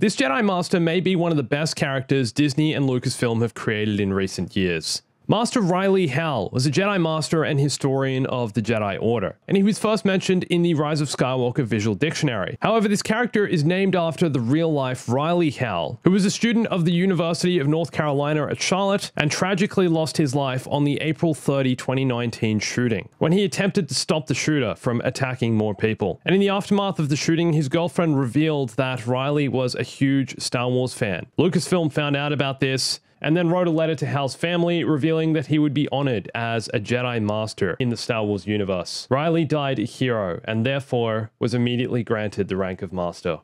This Jedi Master may be one of the best characters Disney and Lucasfilm have created in recent years. Master Riley Howell was a Jedi Master and historian of the Jedi Order, and he was first mentioned in the Rise of Skywalker Visual Dictionary. However, this character is named after the real-life Riley Howell, who was a student of the University of North Carolina at Charlotte and tragically lost his life on the April 30, 2019 shooting, when he attempted to stop the shooter from attacking more people. And in the aftermath of the shooting, his girlfriend revealed that Riley was a huge Star Wars fan. Lucasfilm found out about this, and then wrote a letter to Hal's family revealing that he would be honored as a Jedi Master in the Star Wars universe. Riley died a hero and therefore was immediately granted the rank of Master.